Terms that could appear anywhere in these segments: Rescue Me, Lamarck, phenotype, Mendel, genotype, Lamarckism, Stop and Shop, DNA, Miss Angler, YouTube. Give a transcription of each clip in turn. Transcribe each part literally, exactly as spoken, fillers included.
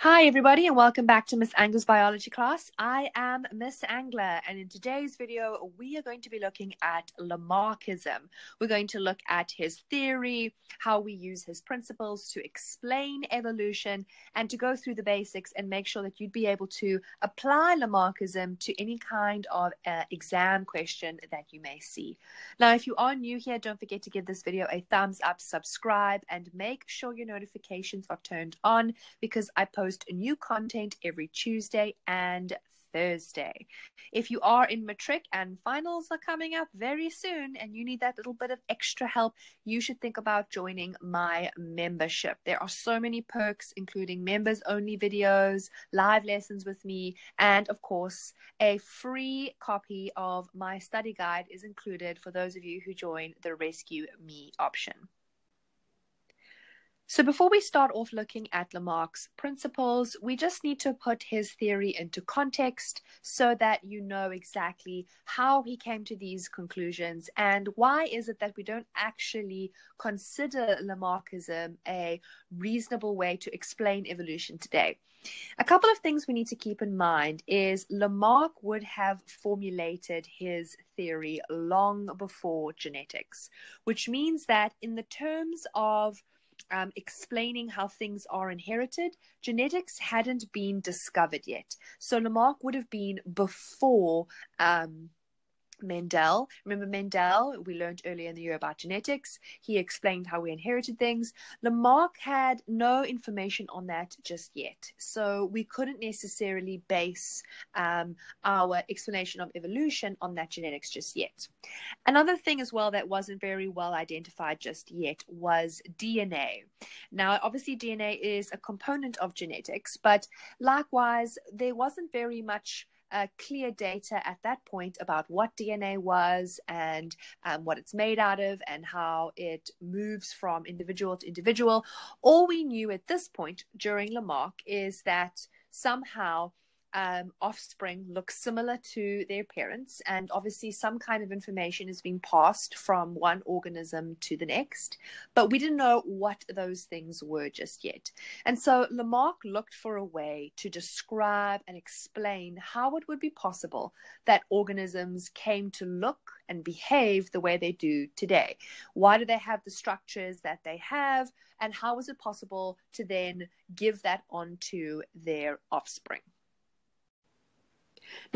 Hi everybody and welcome back to Miss Angler's biology class. I am Miss Angler and in today's video we are going to be looking at Lamarckism. We're going to look at his theory, how we use his principles to explain evolution and to go through the basics and make sure that you'd be able to apply Lamarckism to any kind of uh, exam question that you may see. Now if you are new here, don't forget to give this video a thumbs up, subscribe and make sure your notifications are turned on because I post new content every Tuesday and Thursday. If you are in matric and finals are coming up very soon and you need that little bit of extra help, you should think about joining my membership. There are so many perks, including members only videos, live lessons with me, and of course, a free copy of my study guide is included for those of you who join the Rescue Me option. So before we start off looking at Lamarck's principles, we just need to put his theory into context so that you know exactly how he came to these conclusions and why is it that we don't actually consider Lamarckism a reasonable way to explain evolution today. A couple of things we need to keep in mind is Lamarck would have formulated his theory long before genetics, which means that in the terms of Um, explaining how things are inherited, genetics hadn't been discovered yet. So Lamarck would have been before um, Mendel. Remember Mendel, we learned earlier in the year about genetics. He explained how we inherited things. Lamarck had no information on that just yet. So we couldn't necessarily base um, our explanation of evolution on that genetics just yet. Another thing as well that wasn't very well identified just yet was D N A. Now, obviously D N A is a component of genetics, but likewise, there wasn't very much Uh, clear data at that point about what D N A was and um, what it's made out of and how it moves from individual to individual. All we knew at this point during Lamarck is that somehow um, offspring looks similar to their parents, and obviously some kind of information is being passed from one organism to the next, but we didn't know what those things were just yet. And so Lamarck looked for a way to describe and explain how it would be possible that organisms came to look and behave the way they do today. Why do they have the structures that they have, and how is it possible to then give that on to their offspring?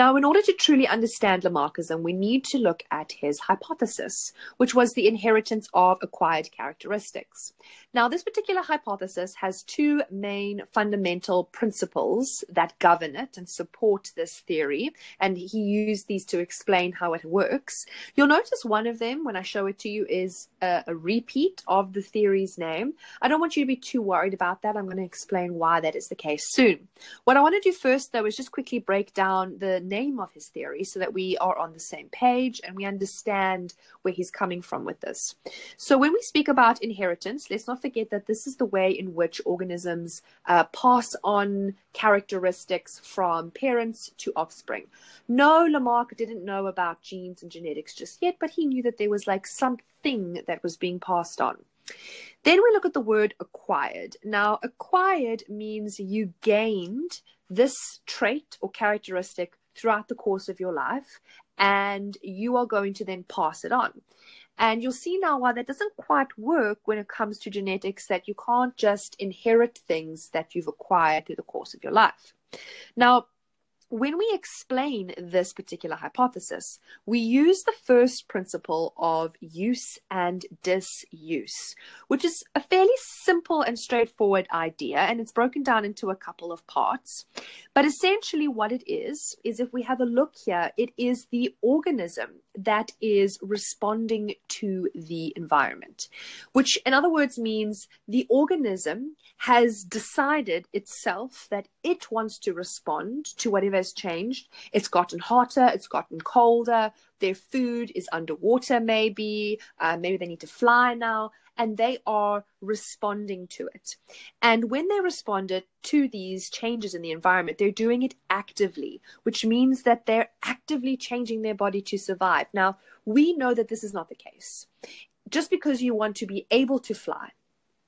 Now, in order to truly understand Lamarckism, we need to look at his hypothesis, which was the inheritance of acquired characteristics. Now, this particular hypothesis has two main fundamental principles that govern it and support this theory, and he used these to explain how it works. You'll notice one of them, when I show it to you, is a, a repeat of the theory's name. I don't want you to be too worried about that. I'm going to explain why that is the case soon. What I want to do first, though, is just quickly break down the name of his theory so that we are on the same page and we understand where he's coming from with this. So when we speak about inheritance, let's not forget that this is the way in which organisms uh, pass on characteristics from parents to offspring. No, Lamarck didn't know about genes and genetics just yet, but he knew that there was like something that was being passed on. Then we look at the word acquired. Now, acquired means you gained this trait or characteristic throughout the course of your life, and you are going to then pass it on. And you'll see now why that doesn't quite work when it comes to genetics, that you can't just inherit things that you've acquired through the course of your life. Now, when we explain this particular hypothesis, we use the first principle of use and disuse, which is a fairly simple and straightforward idea, and it's broken down into a couple of parts. But essentially what it is, is if we have a look here, it is the organism that is responding to the environment, which in other words means the organism has decided itself that it wants to respond to whatever has changed. It's gotten hotter, it's gotten colder, their food is underwater maybe, uh, maybe they need to fly now, and they are responding to it. And when they responded to these changes in the environment, they're doing it actively, which means that they're actively changing their body to survive. Now, we know that this is not the case. Just because you want to be able to fly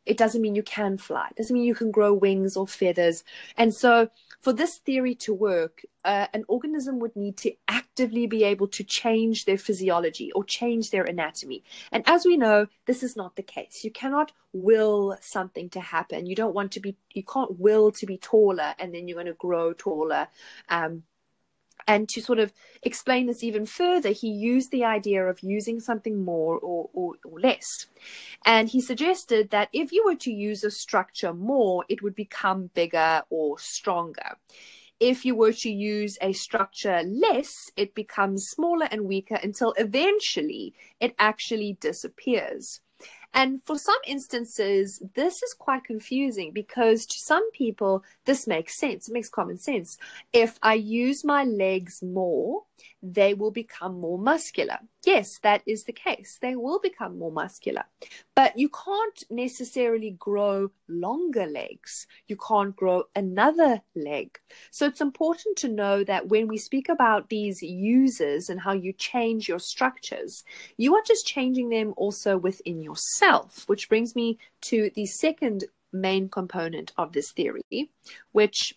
it doesn't mean you can fly. It doesn't mean you can grow wings or feathers. And so for this theory to work, uh, an organism would need to actively be able to change their physiology or change their anatomy. And as we know, this is not the case. You cannot will something to happen. You don't want to be, you can't will to be taller and then you're going to grow taller. Um, and to sort of explain this even further, he used the idea of using something more or, or, or less. And he suggested that if you were to use a structure more, it would become bigger or stronger. If you were to use a structure less, it becomes smaller and weaker until eventually it actually disappears. And for some instances, this is quite confusing because to some people, this makes sense. It makes common sense. If I use my legs more, they will become more muscular. Yes, that is the case. They will become more muscular. But you can't necessarily grow longer legs. You can't grow another leg. So it's important to know that when we speak about these users and how you change your structures, you are just changing them also within yourself. Which brings me to the second main component of this theory, which,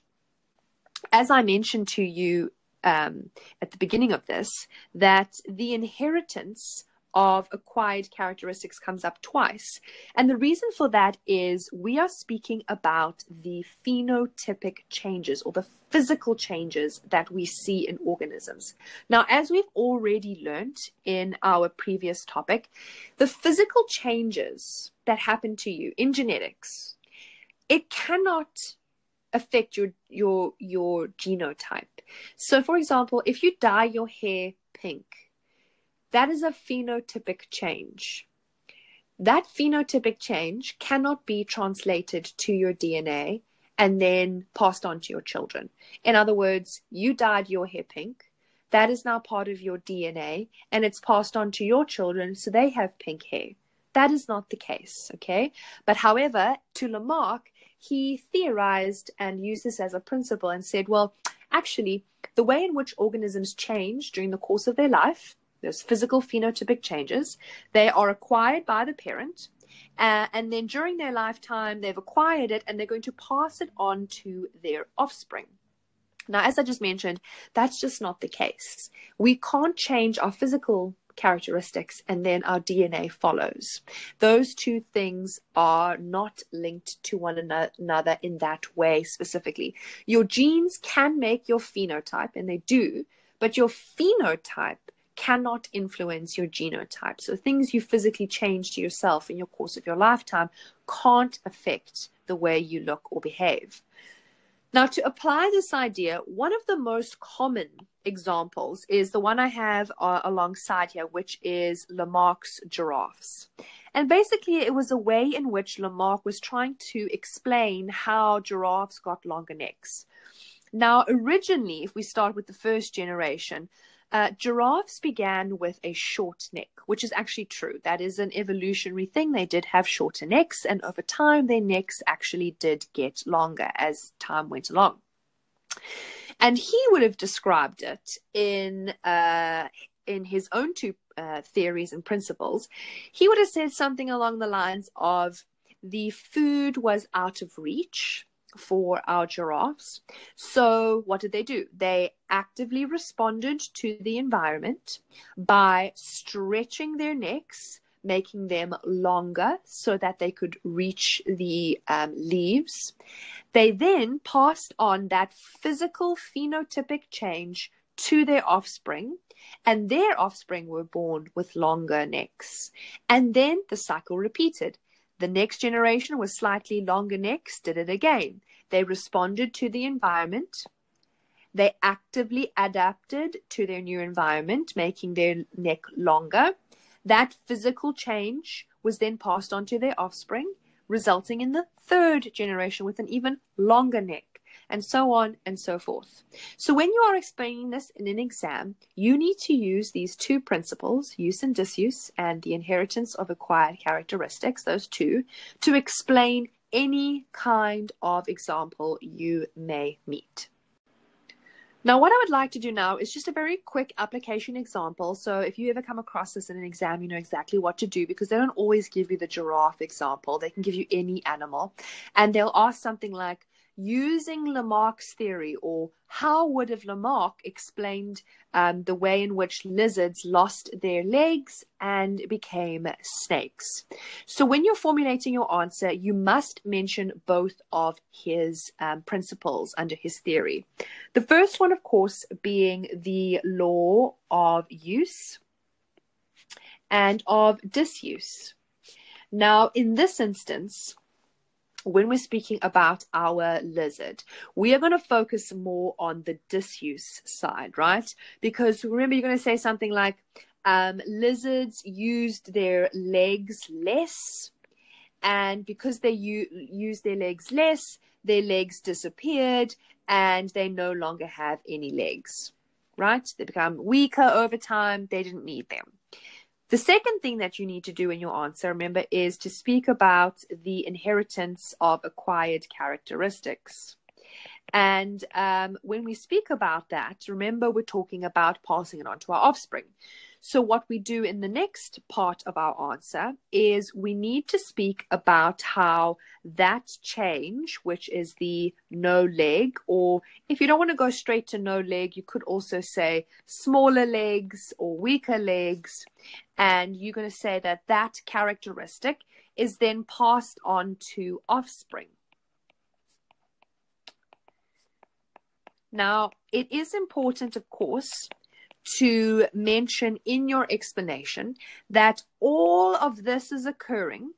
as I mentioned to you um, at the beginning of this, that the inheritance of acquired characteristics comes up twice. And the reason for that is we are speaking about the phenotypic changes or the physical changes that we see in organisms. Now, as we've already learnt in our previous topic, the physical changes that happen to you in genetics, it cannot affect your, your, your genotype. So, for example, if you dye your hair pink, that is a phenotypic change. That phenotypic change cannot be translated to your D N A and then passed on to your children. In other words, you dyed your hair pink. That is now part of your D N A and it's passed on to your children so they have pink hair. That is not the case, okay? But however, to Lamarck, he theorized and used this as a principle and said, well, actually, the way in which organisms change during the course of their life, those physical phenotypic changes, they are acquired by the parent. Uh, and then during their lifetime, they've acquired it and they're going to pass it on to their offspring. Now, as I just mentioned, that's just not the case. We can't change our physical characteristics and then our D N A follows. Those two things are not linked to one another in that way specifically. Your genes can make your phenotype, and they do, but your phenotype cannot influence your genotype. So things you physically change to yourself in your course of your lifetime can't affect the way you look or behave. Now, to apply this idea, one of the most common examples is the one I have uh, alongside here, which is Lamarck's giraffes. And basically, it was a way in which Lamarck was trying to explain how giraffes got longer necks. Now, originally, if we start with the first generation, Uh, giraffes began with a short neck, which is actually true. That is an evolutionary thing. They did have shorter necks, and over time, their necks actually did get longer as time went along. And he would have described it in uh, in his own two uh, theories and principles. He would have said something along the lines of the food was out of reach for our giraffes. So what did they do? They actively responded to the environment by stretching their necks, making them longer so that they could reach the um, leaves. They then passed on that physical phenotypic change to their offspring, and their offspring were born with longer necks. And then the cycle repeated. The next generation with slightly longer necks did it again. They responded to the environment. They actively adapted to their new environment, making their neck longer. That physical change was then passed on to their offspring, resulting in the third generation with an even longer neck, and so on and so forth. So when you are explaining this in an exam, you need to use these two principles, use and disuse, and the inheritance of acquired characteristics, those two, to explain any kind of example you may meet. Now, what I would like to do now is just a very quick application example. So if you ever come across this in an exam, you know exactly what to do, because they don't always give you the giraffe example. They can give you any animal. And they'll ask something like, using Lamarck's theory, or how would have Lamarck explained um, the way in which lizards lost their legs and became snakes? So when you're formulating your answer, you must mention both of his um, principles under his theory. The first one, of course, being the law of use and of disuse. Now, in this instance, when we're speaking about our lizard, we are going to focus more on the disuse side, right? Because remember, you're going to say something like, um, lizards used their legs less, and because they u used their legs less, their legs disappeared, and they no longer have any legs, right? They become weaker over time. They didn't need them. The second thing that you need to do in your answer, remember, is to speak about the inheritance of acquired characteristics. And um, when we speak about that, remember, we're talking about passing it on to our offspring. So what we do in the next part of our answer is we need to speak about how that change, which is the no leg, or if you don't want to go straight to no leg, you could also say smaller legs or weaker legs. And you're going to say that that characteristic is then passed on to offspring. Now, it is important, of course, to mention in your explanation that all of this is occurring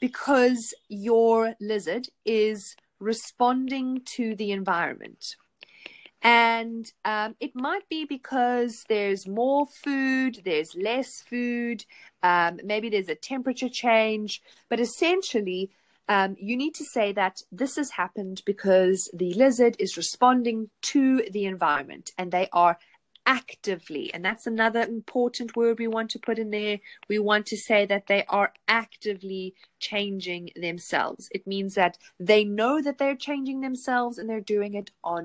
because your lizard is responding to the environment. And um, it might be because there's more food, there's less food, um, maybe there's a temperature change, but essentially, Um, you need to say that this has happened because the lizard is responding to the environment, and they are actively, and that's another important word we want to put in there. We want to say that they are actively changing themselves. It means that they know that they're changing themselves and they're doing it on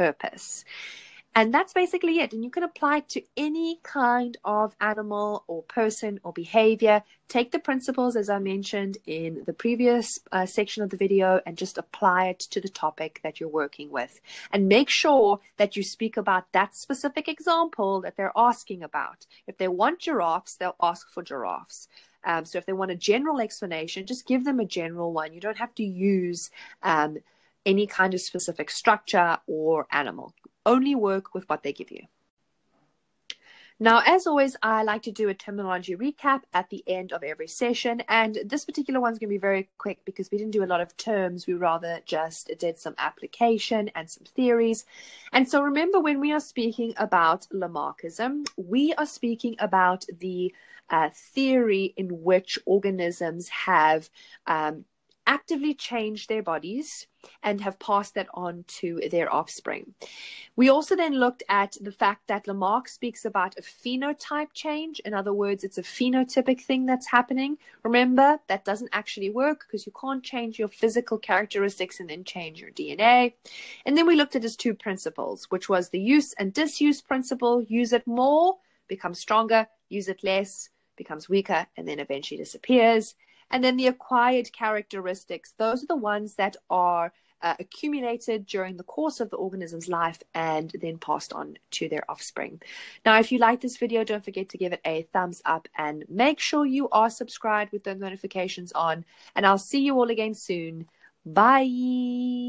purpose. And that's basically it. And you can apply it to any kind of animal or person or behavior. Take the principles, as I mentioned in the previous uh, section of the video, and just apply it to the topic that you're working with. And make sure that you speak about that specific example that they're asking about. If they want giraffes, they'll ask for giraffes. Um, so if they want a general explanation, just give them a general one. You don't have to use um, any kind of specific structure or animal. Only work with what they give you. Now, as always, I like to do a terminology recap at the end of every session. And this particular one's going to be very quick because we didn't do a lot of terms. We rather just did some application and some theories. And so remember, when we are speaking about Lamarckism, we are speaking about the uh, theory in which organisms have um, actively change their bodies and have passed that on to their offspring. We also then looked at the fact that Lamarck speaks about a phenotype change. In other words, it's a phenotypic thing that's happening. Remember, that doesn't actually work because you can't change your physical characteristics and then change your D N A. And then we looked at his two principles, which was the use and disuse principle. Use it more, becomes stronger; use it less, becomes weaker, and then eventually disappears. And then the acquired characteristics, those are the ones that are uh, accumulated during the course of the organism's life and then passed on to their offspring. Now, if you like this video, don't forget to give it a thumbs up and make sure you are subscribed with the notifications on. And I'll see you all again soon. Bye.